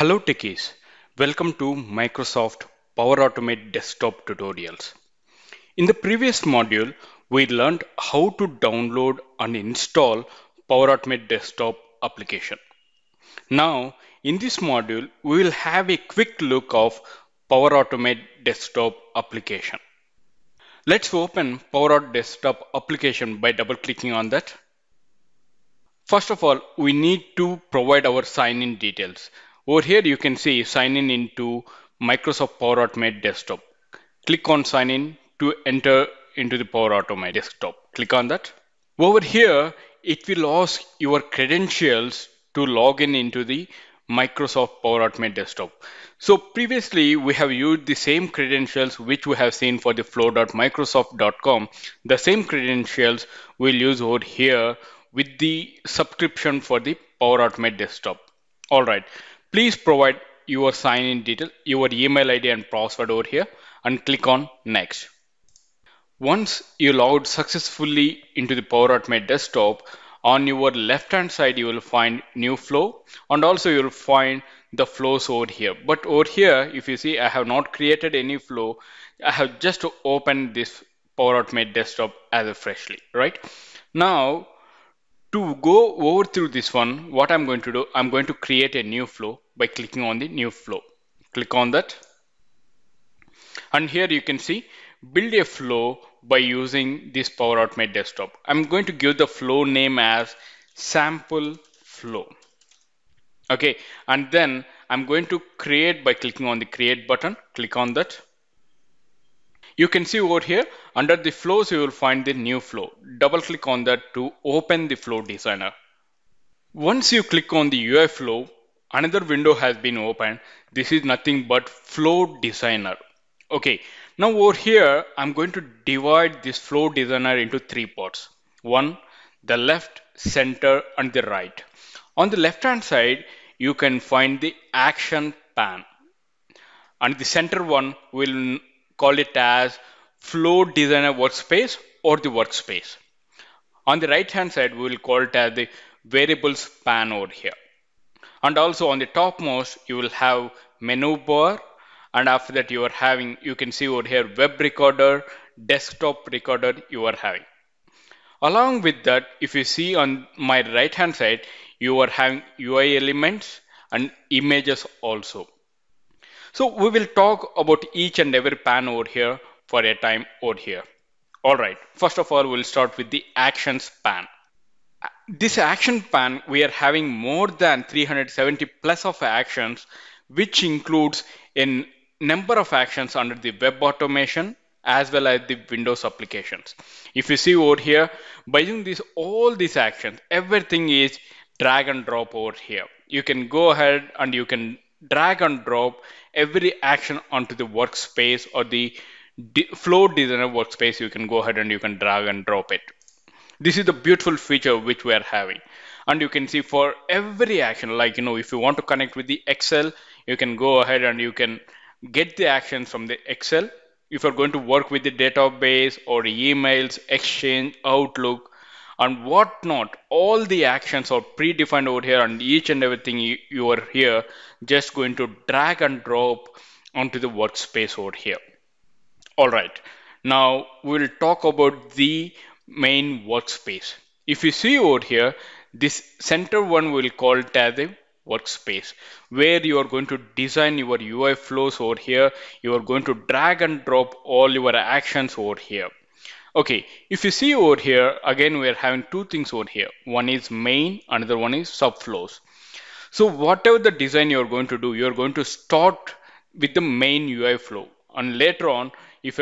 Hello techies, welcome to Microsoft Power Automate Desktop Tutorials. In the previous module, we learned how to download and install Power Automate Desktop application. Now, in this module, we will have a quick look of Power Automate Desktop application. Let's open Power Automate Desktop application by double clicking on that. First of all, we need to provide our sign-in details. Over here, you can see sign in into Microsoft Power Automate Desktop. Click on sign in to enter into the Power Automate Desktop. Click on that. Over here, it will ask your credentials to log in into the Microsoft Power Automate Desktop. So previously, we have used the same credentials which we have seen for the flow.microsoft.com. The same credentials we'll use over here with the subscription for the Power Automate Desktop. All right. Please provide your sign-in detail, your email ID and password over here and click on next. Once you logged successfully into the Power Automate Desktop, on your left-hand side, you will find new flow and also you will find the flows over here. But over here, if you see, I have not created any flow. I have just opened this Power Automate Desktop as a freshly, right? Now, to go over through this one, what I'm going to do, I'm going to create a new flow by clicking on the new flow. Click on that. And here you can see, build a flow by using this Power Automate Desktop. I'm going to give the flow name as Sample Flow. Okay, and then I'm going to create by clicking on the create button. Click on that. You can see over here, under the flows, you will find the new flow. Double click on that to open the Flow Designer. Once you click on the UI Flow, another window has been opened. This is nothing but Flow Designer. Okay, now over here, I'm going to divide this Flow Designer into three parts. One, the left, center, and the right. On the left-hand side, you can find the action pan. And the center one will call it as Flow Designer workspace or the workspace. On the right hand side, we will call it as the variables pan over here. And also on the topmost, you will have menu bar. And after that, you are having, you can see over here, web recorder, desktop recorder you are having. Along with that, if you see on my right hand side, you are having UI elements and images also. So we will talk about each and every pan over here for a time over here. All right, first of all, we'll start with the actions pan. This action pan, we are having more than 370 plus of actions, which includes a number of actions under the web automation as well as the Windows applications. If you see over here, by doing this, all these actions, everything is drag and drop over here. You can go ahead and you can drag and drop every action onto the workspace or the Flow Designer workspace. You can go ahead and you can drag and drop it. This is the beautiful feature which we are having. And you can see for every action, like, you know, if you want to connect with the Excel, you can go ahead and you can get the actions from the Excel. If you're going to work with the database or emails, Exchange, Outlook, and whatnot, all the actions are predefined over here, and each and everything you are here just going to drag and drop onto the workspace over here. All right, now we'll talk about the main workspace. If you see over here, this center one will call it as a workspace, where you are going to design your UI flows over here. You are going to drag and drop all your actions over here. Okay, if you see over here, again, we are having two things over here. One is main, another one is subflows. So whatever the design you're going to do, you're going to start with the main UI flow. And later on, if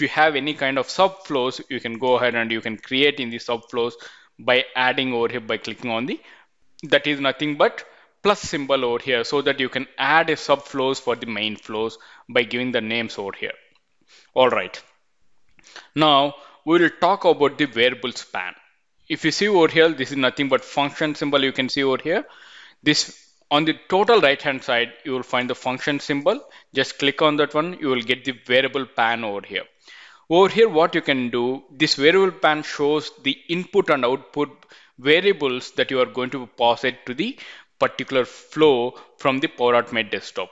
you have any kind of subflows, you can go ahead and you can create in the subflows by adding over here by clicking on the, that is nothing but plus symbol over here, so that you can add a subflows for the main flows by giving the names over here. All right. Now we will talk about the variables pan. If you see over here, this is nothing but function symbol. You can see over here, this on the total right hand side, you will find the function symbol. Just click on that one. You will get the variable pan over here. Over here, what you can do, this variable pan shows the input and output variables that you are going to pass it to the particular flow from the Power Automate Desktop.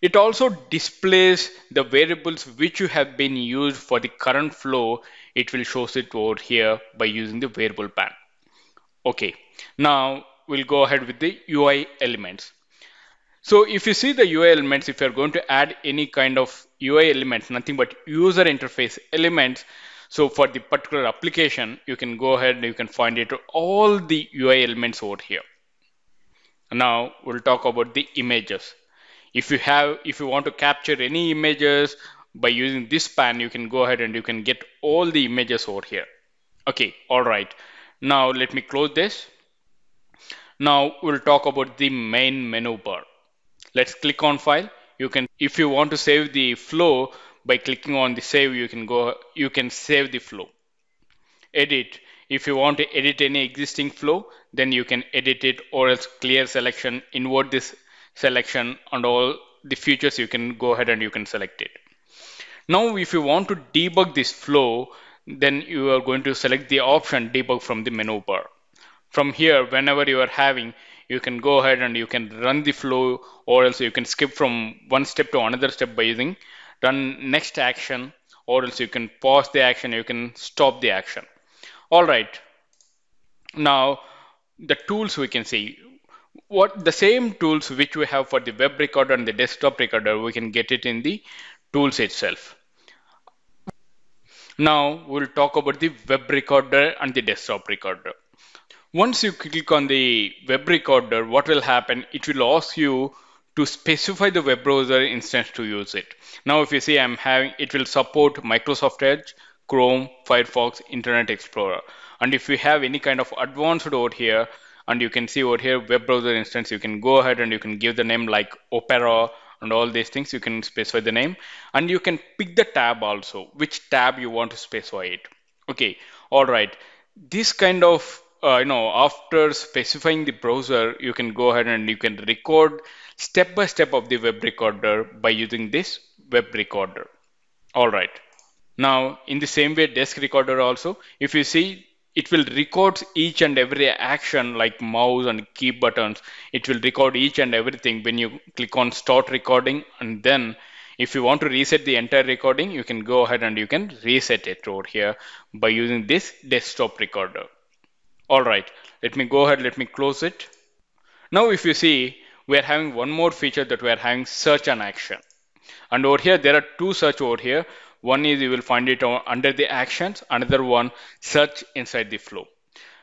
It also displays the variables which you have been used for the current flow. It will show it over here by using the variable pan. Okay, now we'll go ahead with the UI elements. So if you see the UI elements, if you're going to add any kind of UI elements, nothing but user interface elements, so for the particular application, you can go ahead and you can find it all the UI elements over here. Now we'll talk about the images. If you want to capture any images by using this pan, you can go ahead and you can get all the images over here. Okay, all right. Now let me close this. Now we'll talk about the main menu bar. Let's click on file. If you want to save the flow by clicking on the save, you can save the flow. Edit. If you want to edit any existing flow, then you can edit it, or else clear selection, invert this selection, and all the features you can go ahead and you can select it. Now, if you want to debug this flow, then you are going to select the option debug from the menu bar. From here, whenever you are having, you can go ahead and you can run the flow, or else you can skip from one step to another step by using run next action, or else you can pause the action, you can stop the action. All right. Now, the tools we can see. What the same tools which we have for the web recorder and the desktop recorder, we can get it in the tools itself. Now we'll talk about the web recorder and the desktop recorder. Once you click on the web recorder, what will happen? It will ask you to specify the web browser instance to use it. Now, if you see, it will support Microsoft Edge, Chrome, Firefox, Internet Explorer. And if you have any kind of advanced over here, and you can see over here web browser instance, you can go ahead and you can give the name like Opera and all these things. You can specify the name, and you can pick the tab also, which tab you want to specify it. Okay, all right. This kind of after specifying the browser, you can go ahead and you can record step by step of the web recorder by using this web recorder. All right. Now, in the same way, desk recorder also, if you see, it will record each and every action like mouse and key buttons. It will record each and everything when you click on start recording. And then if you want to reset the entire recording, you can go ahead and you can reset it over here by using this desktop recorder. All right, let me go ahead, let me close it. Now, if you see, we are having one more feature that we are having search and action. And over here, there are two search over here. One is you will find it under the actions, another one search inside the flow.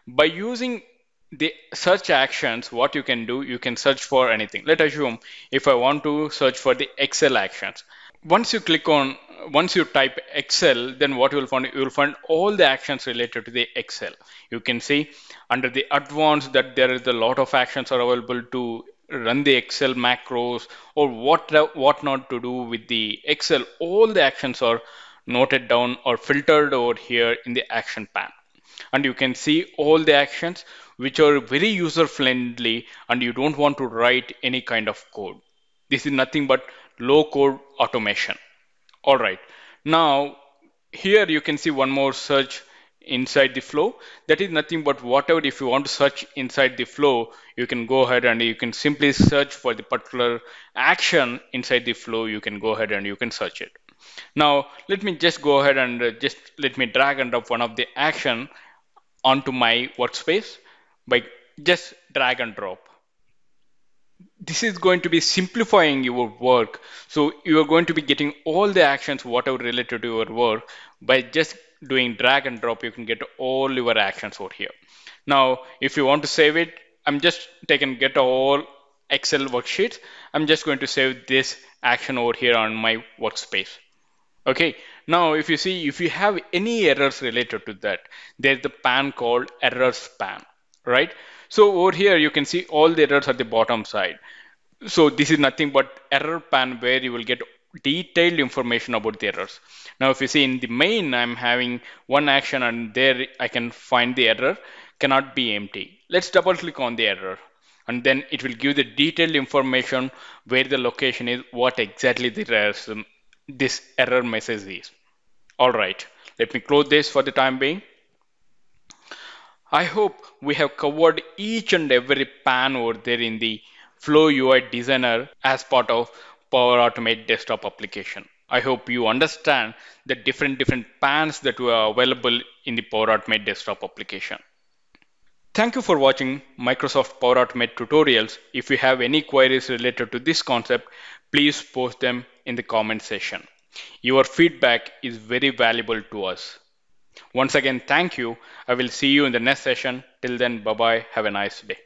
By using the search actions, what you can do, you can search for anything. Let's assume if I want to search for the Excel actions. Once you type Excel, then what you will find all the actions related to the Excel. You can see under the advanced that there is a lot of actions are available to run the Excel macros or what not to do with the Excel. All the actions are noted down or filtered over here in the action pan. And you can see all the actions which are very user friendly, and you don't want to write any kind of code. This is nothing but low code automation. All right. Now, here you can see one more search inside the flow. That is nothing but whatever, if you want to search inside the flow, you can go ahead and you can simply search for the particular action inside the flow. You can go ahead and you can search it. Now, let me just go ahead and just let me drag and drop one of the action onto my workspace by just drag and drop. This is going to be simplifying your work. So you are going to be getting all the actions, whatever related to your work, by just doing drag and drop. You can get all your actions over here. Now, if you want to save it, I'm just taking get all Excel worksheets. I'm just going to save this action over here on my workspace. Okay. Now, if you see, if you have any errors related to that, there's the pan called errors pan, right? So over here, you can see all the errors at the bottom side. So this is nothing but error pan where you will get detailed information about the errors. Now, if you see in the main, I'm having one action, and there I can find the error cannot be empty. Let's double click on the error, and then it will give the detailed information where the location is, what exactly this error message is. All right, let me close this for the time being. I hope we have covered each and every pan over there in the Flow UI Designer as part of Power Automate Desktop application. I hope you understand the different pans that were available in the Power Automate Desktop application. Thank you for watching Microsoft Power Automate tutorials. If you have any queries related to this concept, please post them in the comment section. Your feedback is very valuable to us. Once again, thank you. I will see you in the next session. Till then, bye-bye. Have a nice day.